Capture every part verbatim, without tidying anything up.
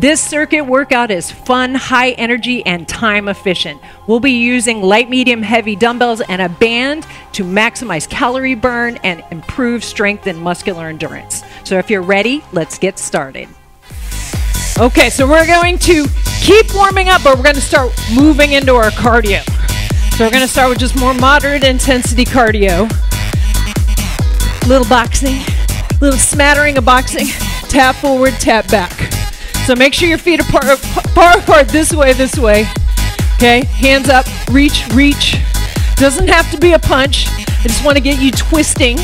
This circuit workout is fun, high energy, and time efficient. We'll be using light, medium, heavy dumbbells and a band to maximize calorie burn and improve strength and muscular endurance. So if you're ready, let's get started. Okay, so we're going to keep warming up, but we're going to start moving into our cardio. So we're going to start with just more moderate intensity cardio. Little boxing, little smattering of boxing, tap forward, tap back. So make sure your feet are far apart, apart this way, this way. Okay, hands up, reach, reach. Doesn't have to be a punch. I just want to get you twisting.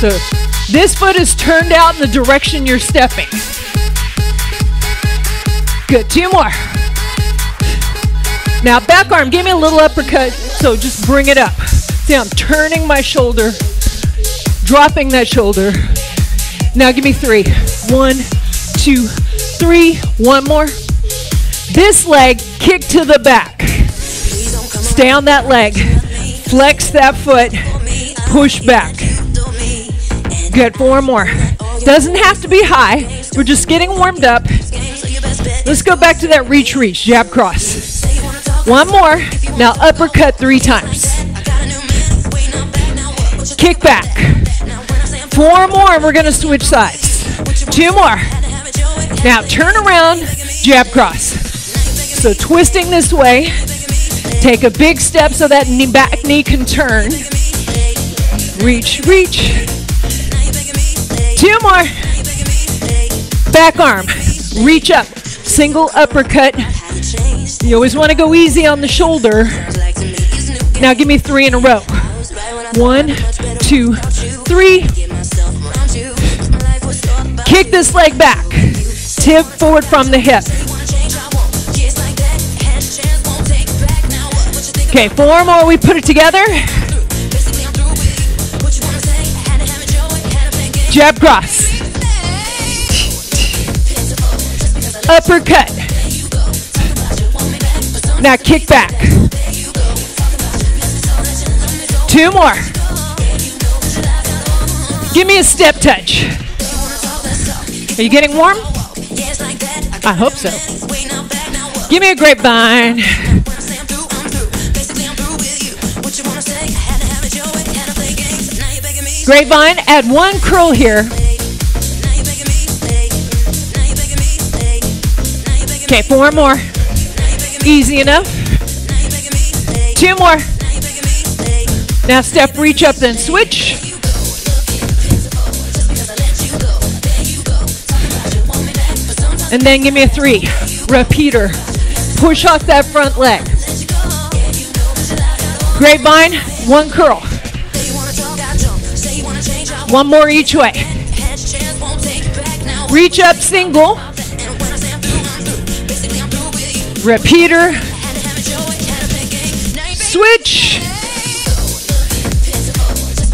So this foot is turned out in the direction you're stepping. Good, two more. Now back arm, give me a little uppercut, so just bring it up. See, I'm turning my shoulder, dropping that shoulder. Now give me three. One, two, three, one more. This leg, kick to the back. Stay on that leg, flex that foot, push back. Good, four more. Doesn't have to be high. We're just getting warmed up. Let's go back to that reach, reach, jab, cross. One more. Now uppercut three times. Kick back. Four more, and we're going to switch sides. Two more. Now turn around, jab, cross. So twisting this way. Take a big step so that knee, back knee can turn. Reach, reach. Two more. Back arm. Reach up. Single uppercut. You always want to go easy on the shoulder. Now give me three in a row. One, two, three. Kick this leg back. Tip forward from the hip. Okay, four more. We put it together. Jab, cross. Uppercut. Now kick back. Two more. Give me a step touch. Are you getting warm? I hope so. Give me a grapevine. Grapevine, add one curl here. Okay, four more. Easy enough. Two more. Now step, reach up, then switch. And then give me a three. Repeater. Push off that front leg. Grapevine, one curl. One more each way. Reach up, single. Repeater. Switch.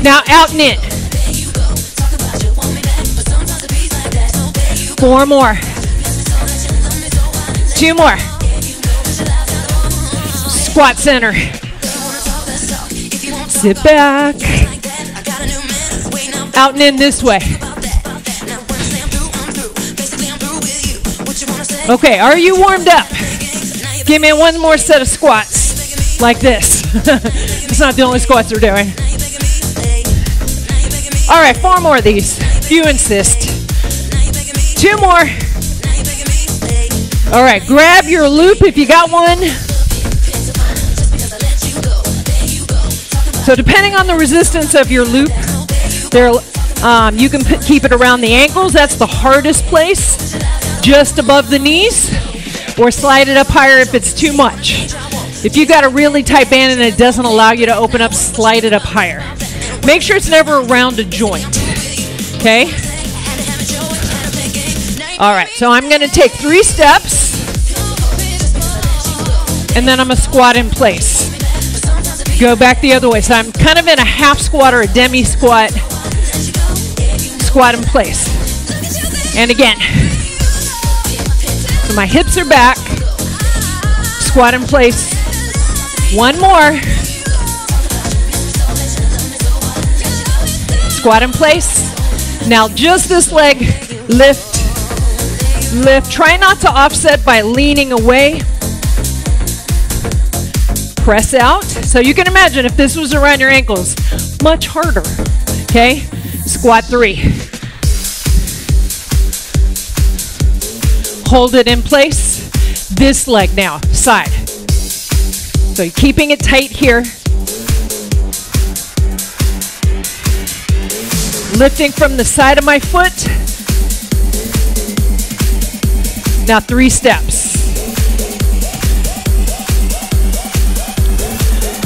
Now out and in. Four more. Two more. Squat center. Sit back. Out and in this way. Okay, are you warmed up? Give me one more set of squats like this. It's not the only squats we're doing. All right, four more of these if you insist. Two more. All right, grab your loop if you got one. So depending on the resistance of your loop, There, um, you can put, keep it around the ankles. That's the hardest place, just above the knees, or slide it up higher if it's too much. If you've got a really tight band and it doesn't allow you to open up, slide it up higher. Make sure it's never around a joint, okay? All right, so I'm going to take three steps, and then I'm going to squat in place. Go back the other way. So I'm kind of in a half squat or a demi squat. Squat in place. And again. So my hips are back. Squat in place. One more. Squat in place. Now just this leg, lift, lift. Try not to offset by leaning away. Press out. So you can imagine if this was around your ankles, much harder, okay? Squat three. Hold it in place. This leg now, side. So you're keeping it tight here. Lifting from the side of my foot. Now three steps.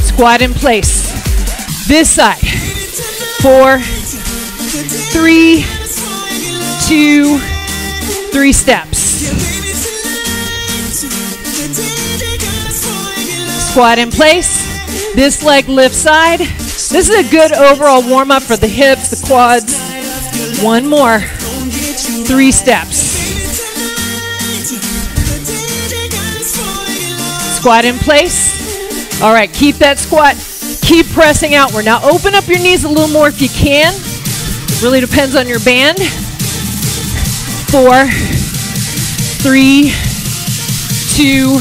Squat in place. This side. Four, three, two, three steps. Squat in place. This leg lifts side. This is a good overall warm-up for the hips, the quads. One more. Three steps. Squat in place. All right, keep that squat. Keep pressing outward. Now open up your knees a little more if you can. Really depends on your band. Four, three, two,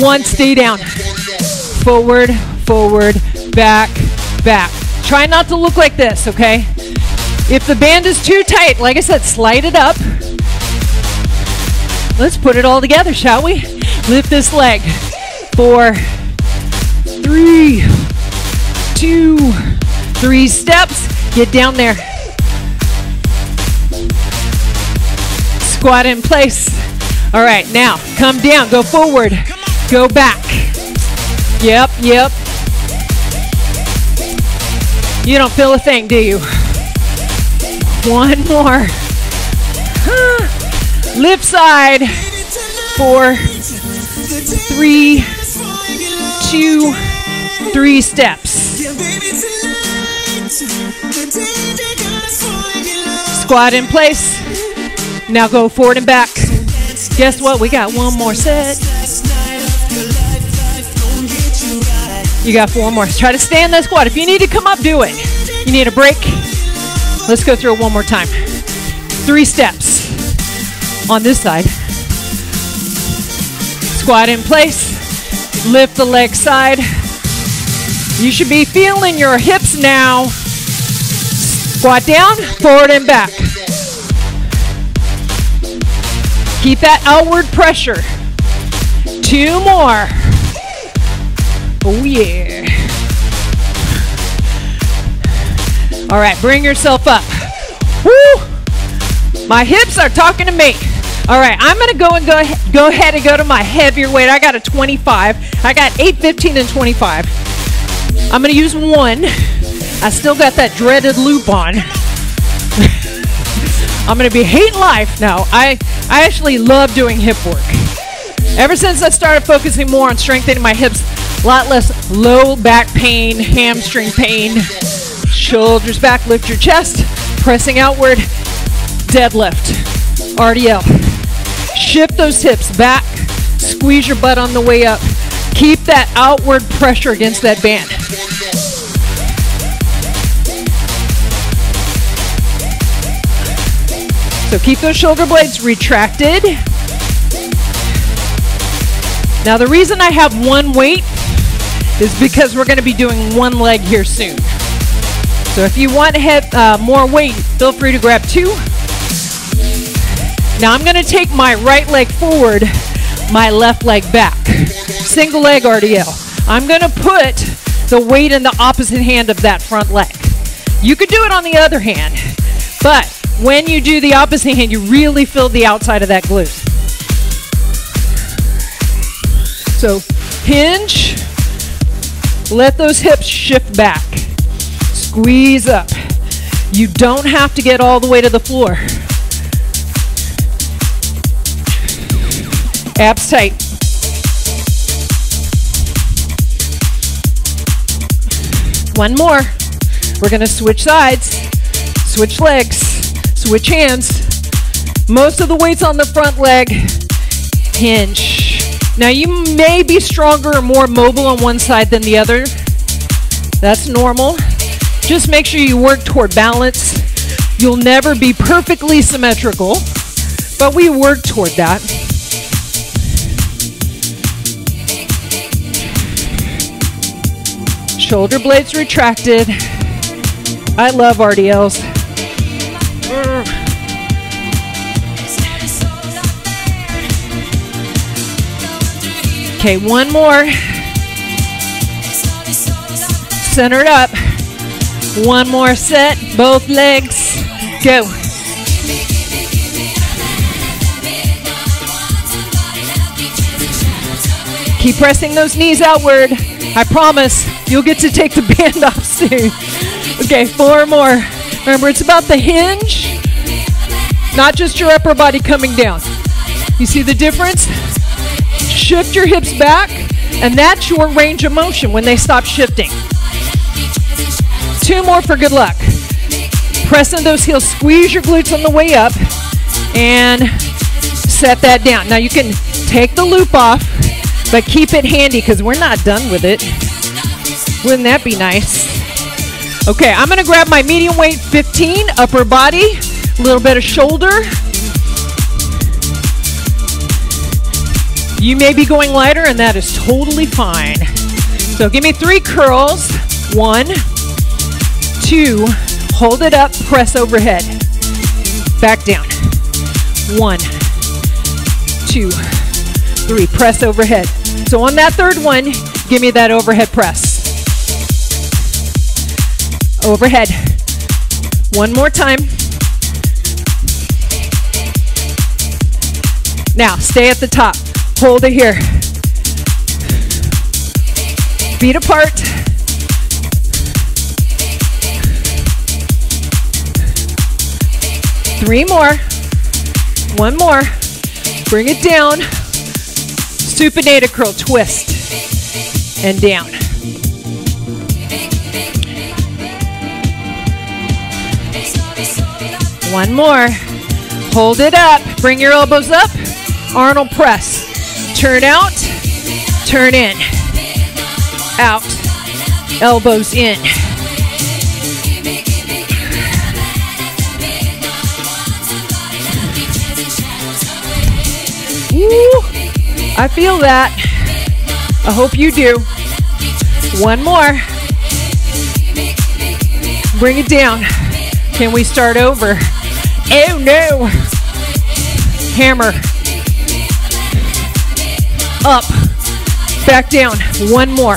one. Stay down. Forward, forward, back, back. Try not to look like this, okay? If the band is too tight, like I said, slide it up. Let's put it all together, shall we? Lift this leg. Four, three, two, three steps. Get down there. Squat in place. All right, now come down, go forward, go back. Yep, yep. You don't feel a thing, do you? One more. Lift side. Four, three, two, three steps. Squat in place. Now go forward and back. Guess what? We got one more set. You got four more. Try to stay in that squat. If you need to come up, do it. You need a break? Let's go through it one more time. Three steps on this side. Squat in place. Lift the leg side. You should be feeling your hips now. Squat down, forward and back. Keep that outward pressure. Two more. Oh yeah. All right, bring yourself up. Woo! My hips are talking to me. All right, I'm gonna go and go, go ahead and go to my heavier weight. I got a twenty-five. I got eight, fifteen, and twenty-five. I'm gonna use one. I still got that dreaded loop on. I'm gonna be hating life now. I, I actually love doing hip work. Ever since I started focusing more on strengthening my hips, a lot less low back pain, hamstring pain, shoulders back, lift your chest, pressing outward, deadlift, R D L. Shift those hips back, squeeze your butt on the way up. Keep that outward pressure against that band. So keep those shoulder blades retracted. Now the reason I have one weight is because we're going to be doing one leg here soon. So if you want to have uh, more weight, feel free to grab two. Now I'm going to take my right leg forward, my left leg back. Single leg R D L. I'm going to put the weight in the opposite hand of that front leg. You could do it on the other hand, but when you do the opposite hand, you really feel the outside of that glute. So hinge. Let those hips shift back. Squeeze up. You don't have to get all the way to the floor. Abs tight. One more. We're going to switch sides, switch legs, switch hands. Most of the weight's on the front leg. Hinge. Now you may be stronger or more mobile on one side than the other. That's normal. Just make sure you work toward balance. You'll never be perfectly symmetrical, but we work toward that. Shoulder blades retracted. I love R D Ls. Okay, one more. Centered up. One more set, both legs. Go. Keep pressing those knees outward. I promise you'll get to take the band off soon. Okay, four more. Remember, it's about the hinge, not just your upper body coming down. You see the difference? Shift your hips back, and that's your range of motion when they stop shifting. Two more for good luck. Press in those heels, squeeze your glutes on the way up, and set that down. Now you can take the loop off, but keep it handy because we're not done with it. Wouldn't that be nice? Okay, I'm gonna grab my medium weight fifteen, upper body, a little bit of shoulder. You may be going lighter, and that is totally fine. So give me three curls. One, two, hold it up, press overhead, back down. One, two, three, press overhead. So on that third one, give me that overhead press. Overhead. One more time. Now, stay at the top. Hold it here. Feet apart. Three more. One more. Bring it down. Supinated curl. Twist. And down. One more. Hold it up. Bring your elbows up. Arnold press. Turn out. Turn in. Out. Elbows in. Ooh, I feel that. I hope you do. One more. Bring it down. Can we start over? Oh no. Hammer. Up. Back down. One more.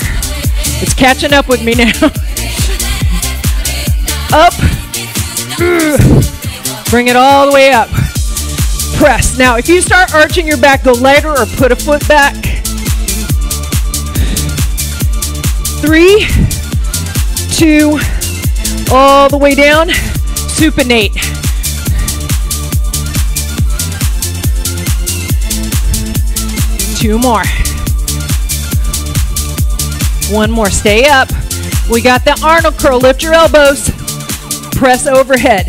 It's catching up with me now. Up. Bring it all the way up. Press. Now, if you start arching your back, go lighter or put a foot back. Three, two, all the way down. Supinate. Two more. One more. Stay up. We got the Arnold curl. Lift your elbows. Press overhead.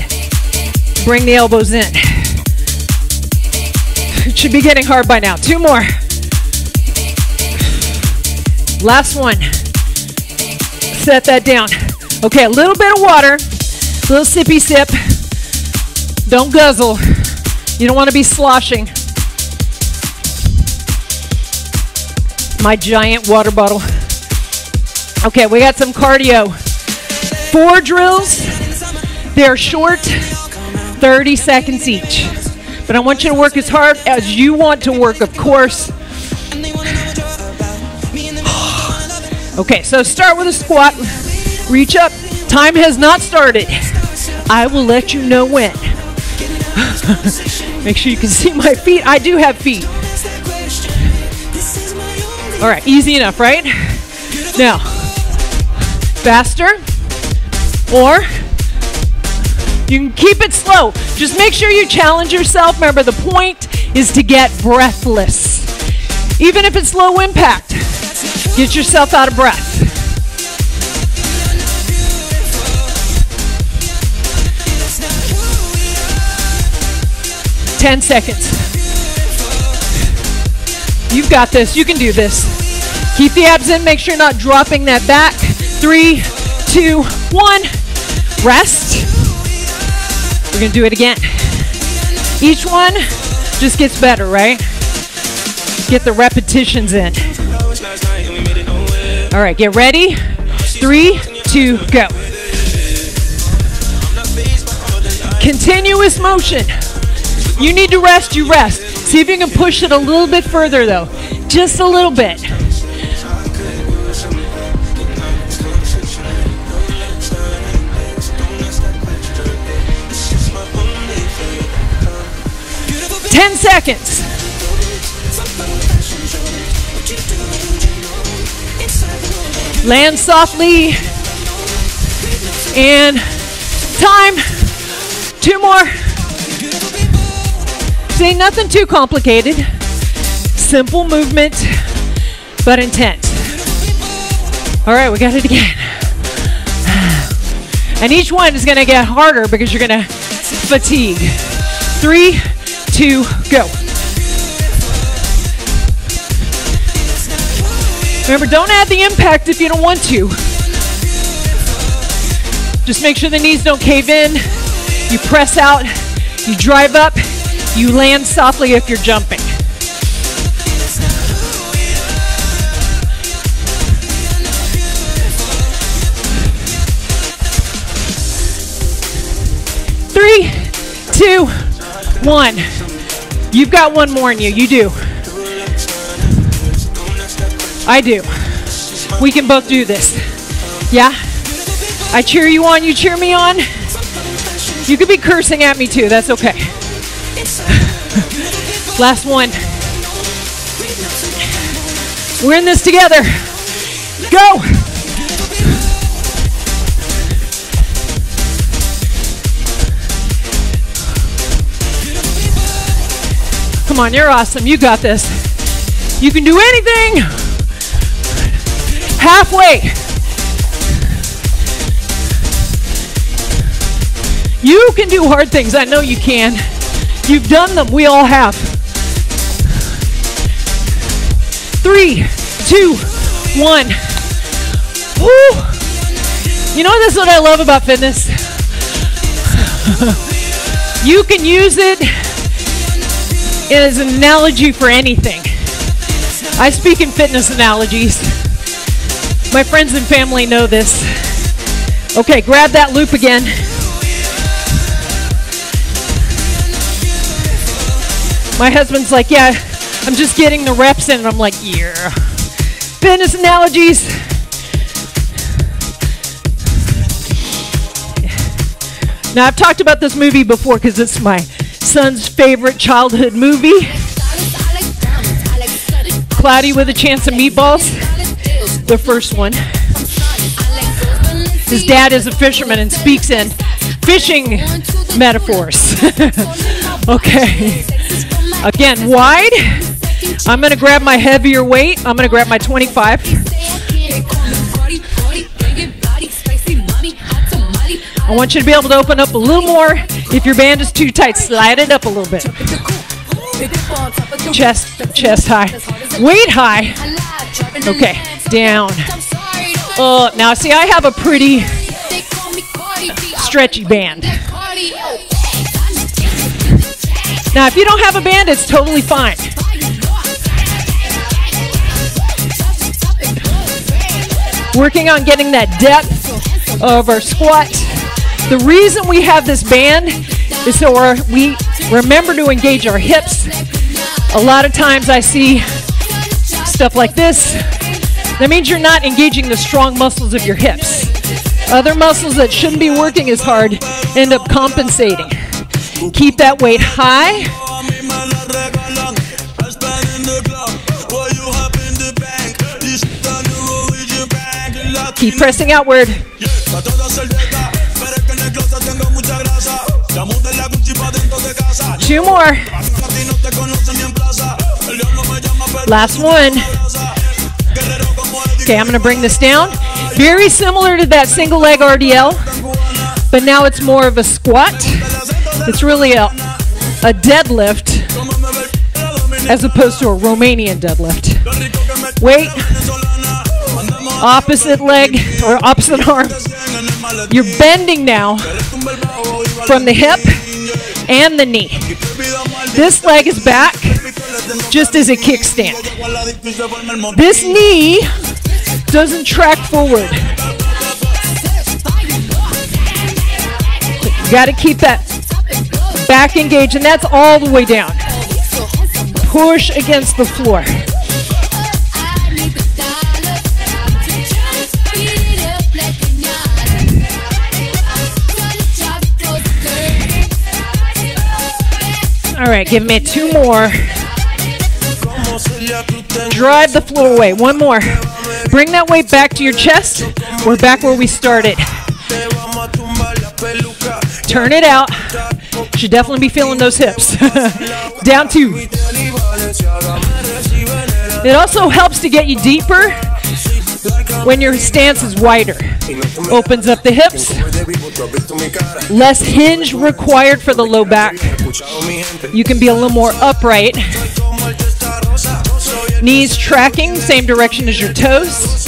Bring the elbows in. Should be getting hard by now. Two more. Last one. Set that down. Okay, a little bit of water. A little sippy sip. Don't guzzle. You don't want to be sloshing. My giant water bottle. Okay, we got some cardio. Four drills. They're short, thirty seconds each. But I want you to work as hard as you want to work, of course. Okay, so start with a squat. Reach up. Time has not started. I will let you know when. Make sure you can see my feet. I do have feet. All right, easy enough, right? Now, faster, or you can keep it slow. Just make sure you challenge yourself. Remember, the point is to get breathless. Even if it's low impact, get yourself out of breath. Ten seconds. You've got this. You can do this. Keep the abs in. Make sure you're not dropping that back. Three, two, one. Rest. We're gonna do it again. Each one just gets better, right? Get the repetitions in. All right, get ready. Three, two, go. Continuous motion. You need to rest, you rest. See if you can push it a little bit further though. Just a little bit. Ten seconds. Land softly. And time. Two more. Say nothing too complicated. Simple movement, but intense. All right, we got it again. And each one is gonna get harder because you're gonna fatigue. Three, two, go. Remember, don't add the impact if you don't want to. Just make sure the knees don't cave in. You press out, you drive up, you land softly if you're jumping. Three, two, one. You've got one more in you, you do. I do. We can both do this. Yeah? I cheer you on, you cheer me on. You could be cursing at me too, that's okay. Last one. We're in this together. Go! Come on, you're awesome, you got this. You can do anything! Halfway. You can do hard things. I know you can. You've done them. We all have. Three, two, one. Woo. You know, that's what I love about fitness. You can use it as an analogy for anything. I speak in fitness analogies. My friends and family know this. Okay, grab that loop again. My husband's like, yeah, I'm just getting the reps in. And I'm like, yeah. Fitness analogies. Now, I've talked about this movie before because it's my son's favorite childhood movie. Cloudy with a Chance of Meatballs. The first one. His dad is a fisherman and speaks in fishing metaphors. Okay. Again, wide. I'm going to grab my heavier weight. I'm going to grab my twenty-five. I want you to be able to open up a little more. If your band is too tight, slide it up a little bit. Chest, chest high. Weight high. Okay. Down. Oh, now see, I have a pretty stretchy band. Now, if you don't have a band, it's totally fine. Working on getting that depth of our squat. The reason we have this band is so our, we remember to engage our hips. A lot of times I see stuff like this. That means you're not engaging the strong muscles of your hips. Other muscles that shouldn't be working as hard end up compensating. Keep that weight high. Keep pressing outward. Two more. Last one. Okay, I'm going to bring this down. Very similar to that single leg R D L, but now it's more of a squat. It's really a, a deadlift as opposed to a Romanian deadlift. Weight, opposite leg or opposite arm. You're bending now from the hip. and the knee. This leg is back just as a kickstand. This knee doesn't track forward. You got to keep that back engaged, and that's all the way down. Push against the floor. All right, give me two more. Drive the floor away. One more. Bring that weight back to your chest. We're back where we started. Turn it out. Should definitely be feeling those hips. Down two. It also helps to get you deeper when your stance is wider. Opens up the hips. Less hinge required for the low back. You can be a little more upright. Knees tracking, same direction as your toes.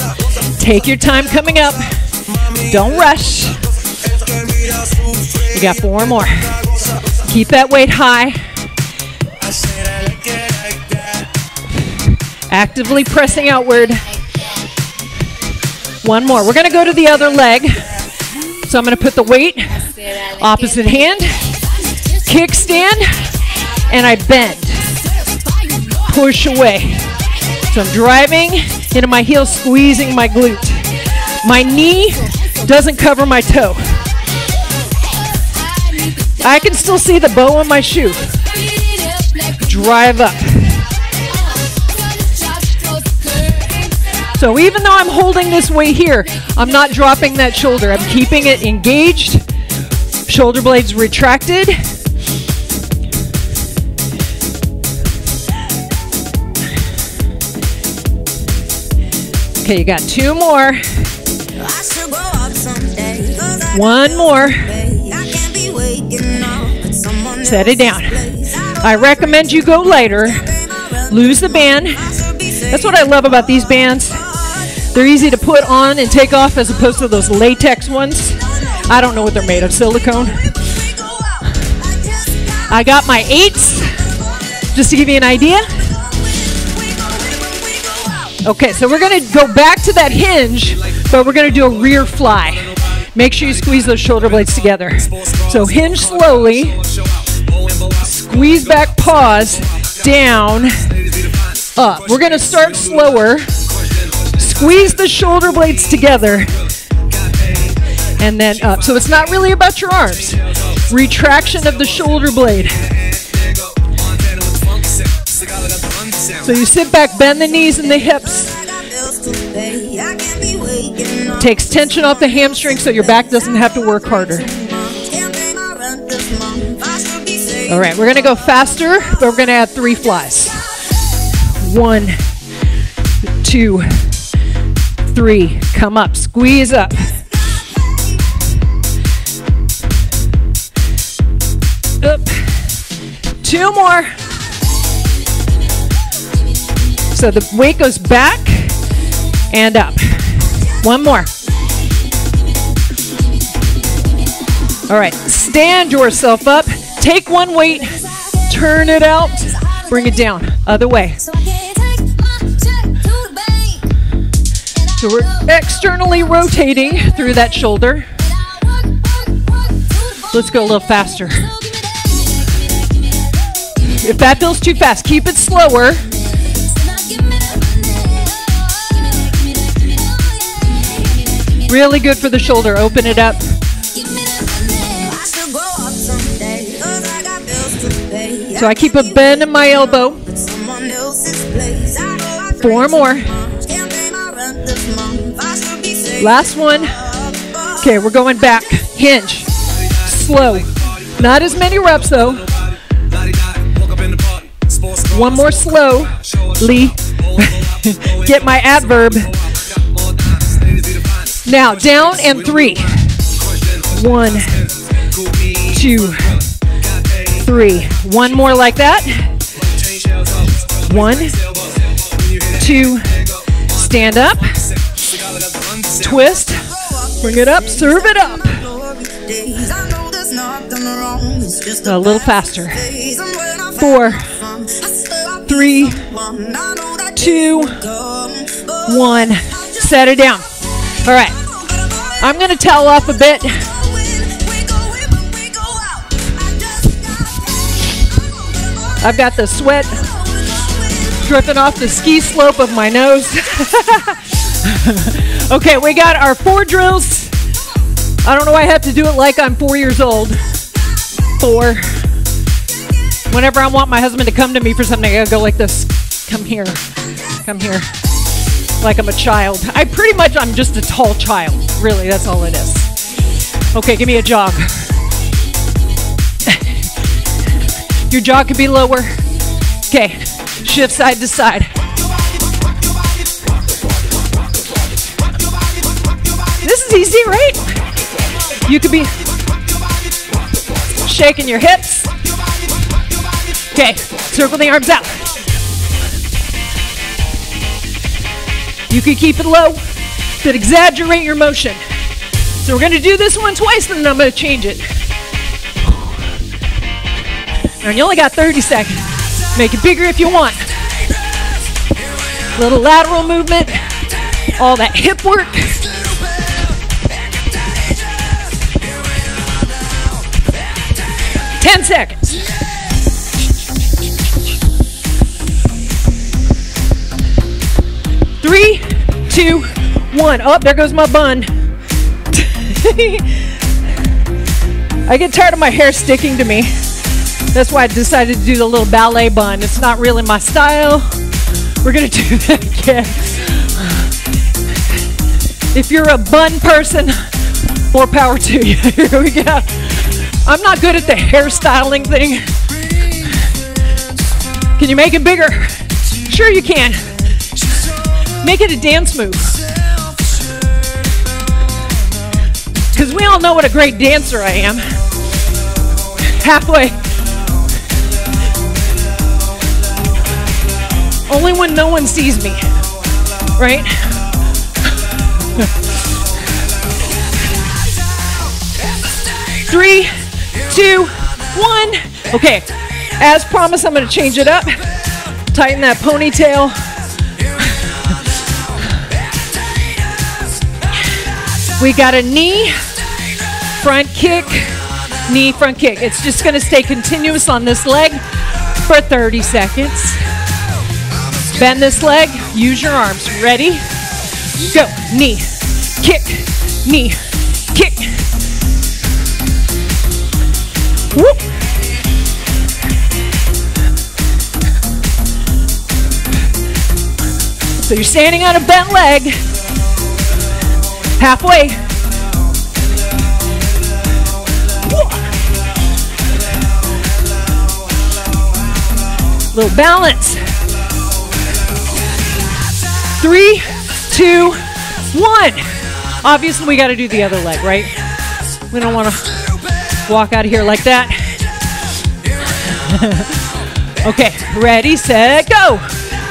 Take your time coming up. Don't rush. You got four more. Keep that weight high. Actively pressing outward. One more. We're going to go to the other leg. So I'm going to put the weight opposite hand. Kickstand, and I bend. Push away. So I'm driving into my heel, squeezing my glute. My knee doesn't cover my toe. I can still see the bow on my shoe. Drive up. So even though I'm holding this weight here, I'm not dropping that shoulder. I'm keeping it engaged. Shoulder blades retracted. Okay, you got two more. One more. Set it down. I recommend you go lighter. Lose the band. That's what I love about these bands. They're easy to put on and take off as opposed to those latex ones. I don't know what they're made of, silicone. I got my eights, just to give you an idea. Okay, so we're going to go back to that hinge, but we're going to do a rear fly. Make sure you squeeze those shoulder blades together. So hinge slowly, squeeze back, pause, down, up. We're going to start slower, squeeze the shoulder blades together, and then up. So it's not really about your arms. Retraction of the shoulder blade. So you sit back, bend the knees and the hips. Takes tension off the hamstring so your back doesn't have to work harder. All right, we're going to go faster, but we're going to add three flies. One, two, three. Come up, squeeze up. Up. Two more. So the weight goes back and up. One more. All right, stand yourself up. Take one weight, turn it out, bring it down. Other way. So we're externally rotating through that shoulder. Let's go a little faster. If that feels too fast, keep it slower. Really good for the shoulder. Open it up. So I keep a bend in my elbow. Four more. Last one. Okay, we're going back. Hinge. Slow. Not as many reps though. One more slow. Lee. Get my adverb. Now, down and three. One, two, three. One more like that. One, two, stand up, twist, bring it up, serve it up. a little faster. Four, three, two, one. Set it down. All right. I'm going to tell off a bit. I've got the sweat dripping off the ski slope of my nose. Okay, we got our four drills. I don't know why I have to do it like I'm four years old. Four. Whenever I want my husband to come to me for something, I go like this. Come here. Come here. Like I'm a child. I pretty much, I'm just a tall child. Really, that's all it is. Okay, give me a jog. Your jaw could be lower. Okay, shift side to side. This is easy, right? You could be shaking your hips. Okay, circle the arms out. You could keep it low, but exaggerate your motion. So we're gonna do this one twice, and then I'm gonna change it. And you only got thirty seconds. Make it bigger if you want. Little lateral movement. All that hip work. ten seconds. Three, two, one. Oh, there goes my bun. I get tired of my hair sticking to me. That's why I decided to do the little ballet bun. It's not really my style. We're gonna do that again. If you're a bun person, more power to you. Here we go. I'm not good at the hairstyling thing. Can you make it bigger? Sure you can. Make it a dance move. Because we all know what a great dancer I am. Halfway. Only when no one sees me, right? Three, two, one. Okay, as promised, I'm gonna change it up. Tighten that ponytail. We got a knee, front kick, knee, front kick. It's just gonna stay continuous on this leg for thirty seconds. Bend this leg, use your arms. Ready? Go. Knee, kick, knee, kick. Whoop. So you're standing on a bent leg. Halfway. Whoop. Little balance. Three, two, one. Obviously, we got to do the other leg, right? We don't want to walk out of here like that. Okay, ready, set, go.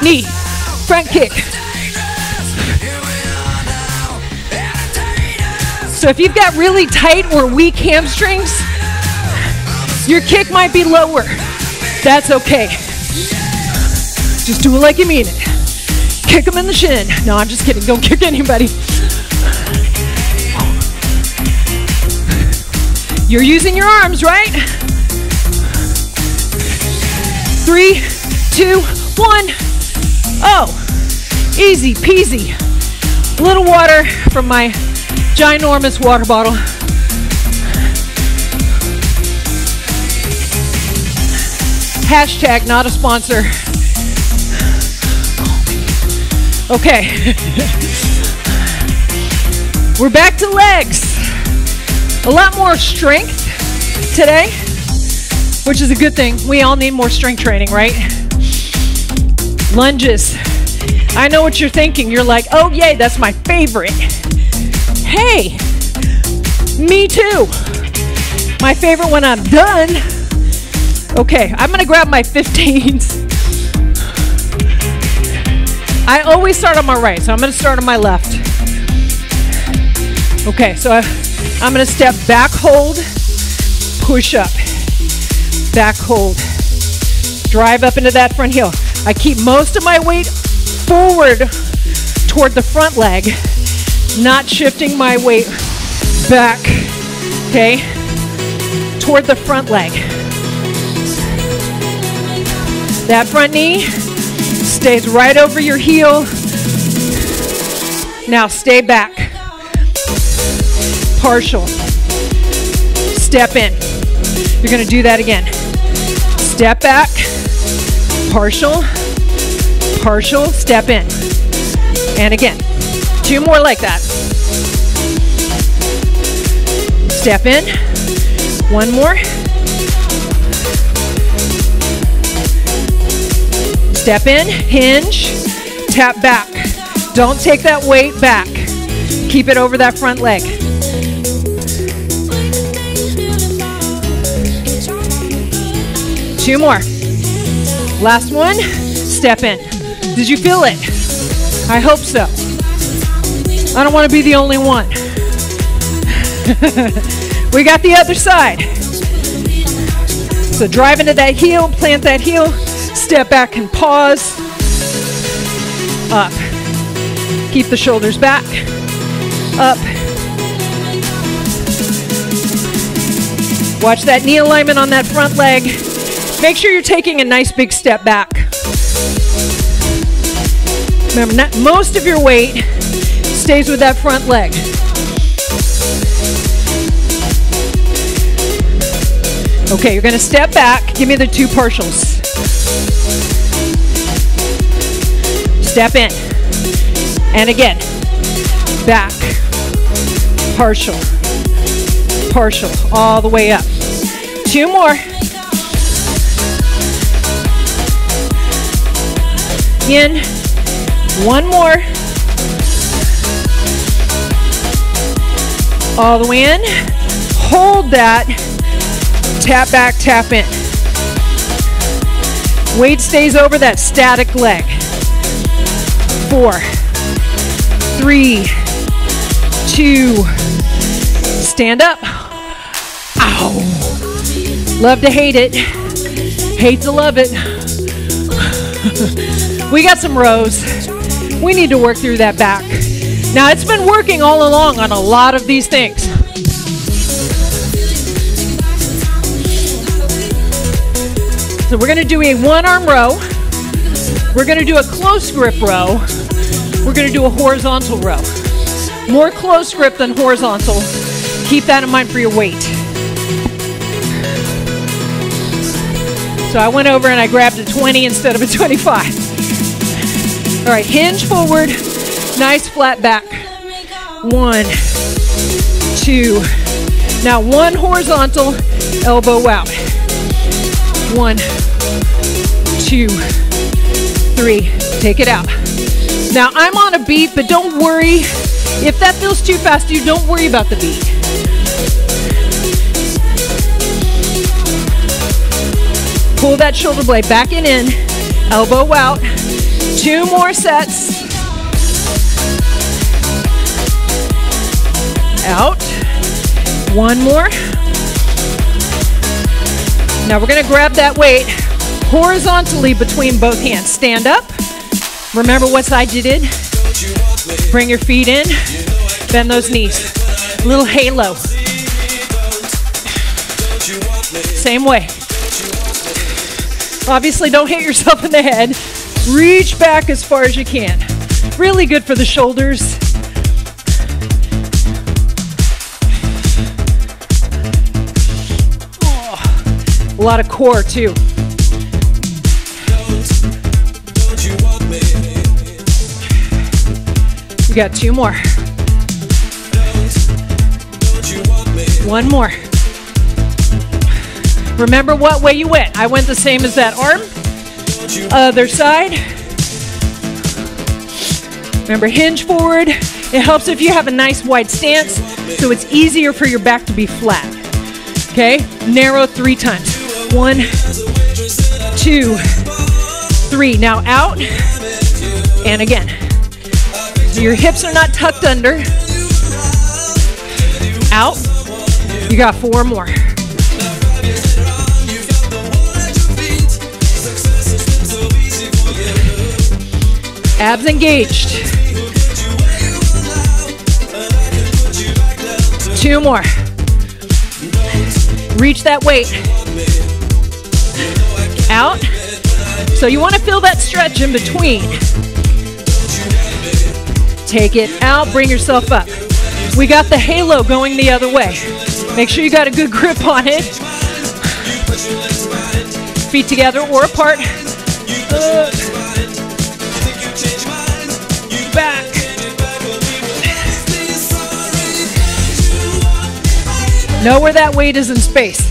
Knee, front kick. So if you've got really tight or weak hamstrings, your kick might be lower. That's okay. Just do it like you mean it. Kick them in the shin. No, I'm just kidding. Don't kick anybody. You're using your arms, right? Three, two, one. Oh, easy peasy. A little water from my ginormous water bottle. Hashtag not a sponsor. Okay, we're back to legs. A lot more strength today, which is a good thing. We all need more strength training, right? Lunges. I know what you're thinking. You're like, oh yay, that's my favorite. Hey, me too. My favorite when I'm done. Okay, I'm gonna grab my fifteens. I always start on my right, so I'm going to start on my left. Okay, so I, I'm going to step back, hold, push up. back hold. Drive up into that front heel. I keep most of my weight forward toward the front leg, not shifting my weight back, okay, toward the front leg. That front knee stays right over your heel. Now stay back. Partial. Step in. You're going to do that again. Step back. Partial. Partial. Step in. And again. Two more like that. Step in. One more. Step in. Hinge. Tap back. Don't take that weight back. Keep it over that front leg. Two more. Last one. Step in. Did you feel it? I hope so. I don't want to be the only one. We got the other side. So drive into that heel, plant that heel, step back and pause. Up. Keep the shoulders back. Up. Watch that knee alignment on that front leg. Make sure you're taking a nice big step back. Remember, not, most of your weight stays with that front leg. Okay, you're going to step back. Give me the two partials. Step in. And again. Back. Partial. Partial. All the way up. Two more. In. One more. All the way in. Hold that. Tap back, tap in. Weight stays over that static leg. Four. Three. Two. Stand up. Ow. Love to hate it. Hate to love it. We got some rows. We need to work through that back. Now, it's been working all along on a lot of these things. So we're going to do a one-arm row. We're going to do a close grip row. We're going to do a horizontal row. More close grip than horizontal. Keep that in mind for your weight. So I went over and I grabbed a twenty instead of a twenty-five. All right, hinge forward, nice flat back. One, two. Now one horizontal, elbow out. One, two, three. Take it out. Now I'm on a beat, but don't worry. If that feels too fast to you, don't worry about the beat. Pull that shoulder blade back and in, elbow out. Two more sets. Out. One more. Now we're going to grab that weight horizontally between both hands. Stand up. Remember what side you did. Bring your feet in. Bend those knees. Little halo. Same way. Obviously, don't hit yourself in the head. Reach back as far as you can. Really good for the shoulders. Oh, a lot of core too. We got two more. One more. Remember what way you went. I went the same as that arm. Other side. Remember, hinge forward. It helps if you have a nice wide stance, so it's easier for your back to be flat. Okay? Narrow three times. One, two, three. Now out, and again. Your hips are not tucked under. Out. You got four more. Abs engaged. Two more. Reach that weight. Out. So you want to feel that stretch in between. Take it out, bring yourself up. We got the halo going the other way. Make sure you got a good grip on it. Feet together or apart. Uh, back. Know where that weight is in space.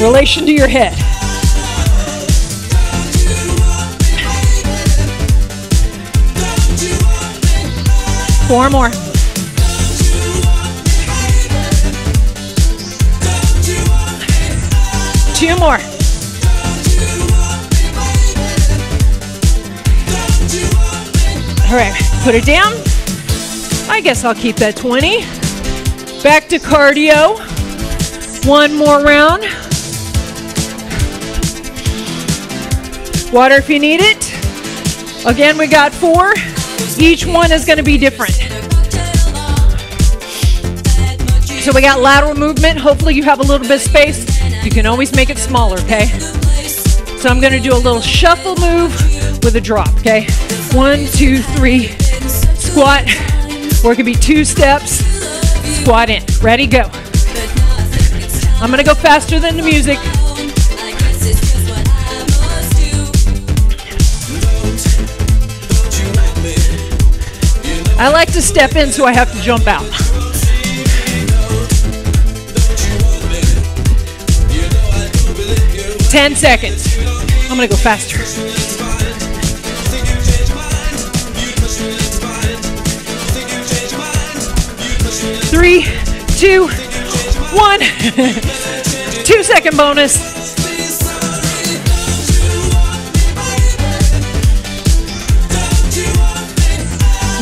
Relation to your head. Four more. Two more. All right, put it down. I guess I'll keep that twenty. Back to cardio. One more round. Water if you need it. Again, we got four. Each one is going to be different. So we got lateral movement. Hopefully you have a little bit of space. You can always make it smaller, okay? So I'm going to do a little shuffle move with a drop, okay? One, two, three, squat. Or it could be two steps, squat in. Ready, go. I'm going to go faster than the music. I like to step in, so I have to jump out. Ten seconds. I'm going to go faster. Three, two, one. Two second bonus.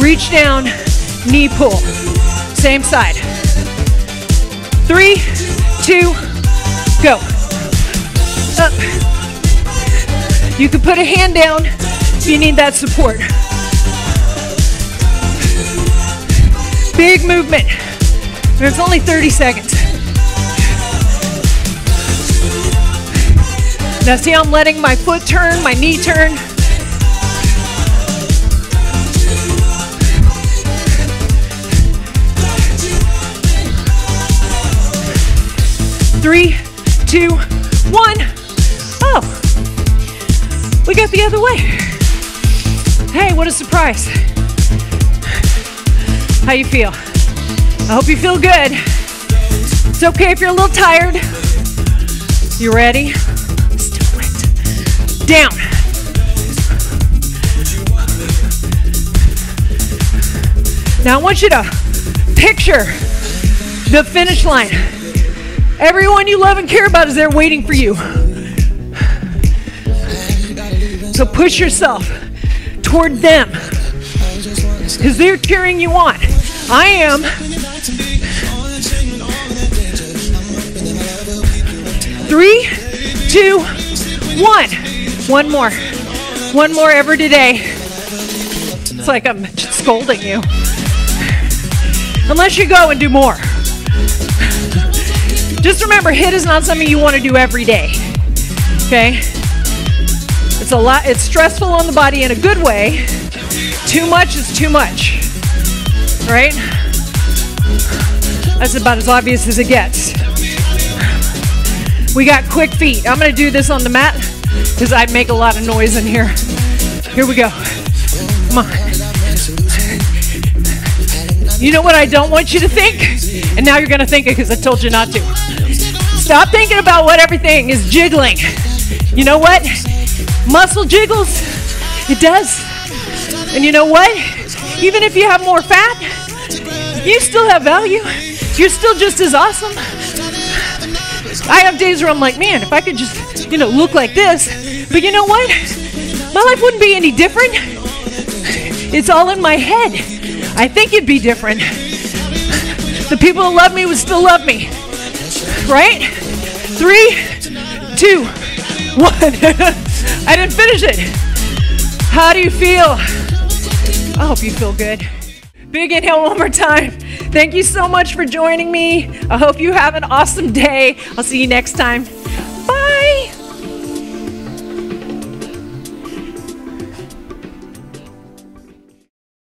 Reach down, knee pull. Same side. Three, two, go. Up. You can put a hand down if you need that support. Big movement. There's only thirty seconds. Now see how I'm letting my foot turn, my knee turn. Three, two, one. Oh, we got the other way. Hey, what a surprise. How you feel? I hope you feel good. It's okay if you're a little tired. You ready? Let's do it. Down. Now I want you to picture the finish line. Everyone you love and care about is there waiting for you. So push yourself toward them, because they're cheering you on. I am. Three, two, one. One more. One more ever today. It's like I'm scolding you. Unless you go and do more. Just remember, HIIT is not something you want to do every day, okay? It's a lot, it's stressful on the body in a good way. Too much is too much, right? That's about as obvious as it gets. We got quick feet. I'm going to do this on the mat because I'd make a lot of noise in here. Here we go. Come on. You know what I don't want you to think? And now you're going to think it because I told you not to. Stop thinking about what everything is jiggling. You know what? Muscle jiggles. It does. And you know what? Even if you have more fat, you still have value. You're still just as awesome. I have days where I'm like, man, if I could just, you know, look like this. But you know what? My life wouldn't be any different. It's all in my head. I think it'd be different. The people who love me would still love me. Right? Three, two, one. I didn't finish it. How do you feel? I hope you feel good. Big inhale one more time. Thank you so much for joining me. I hope you have an awesome day. I'll see you next time.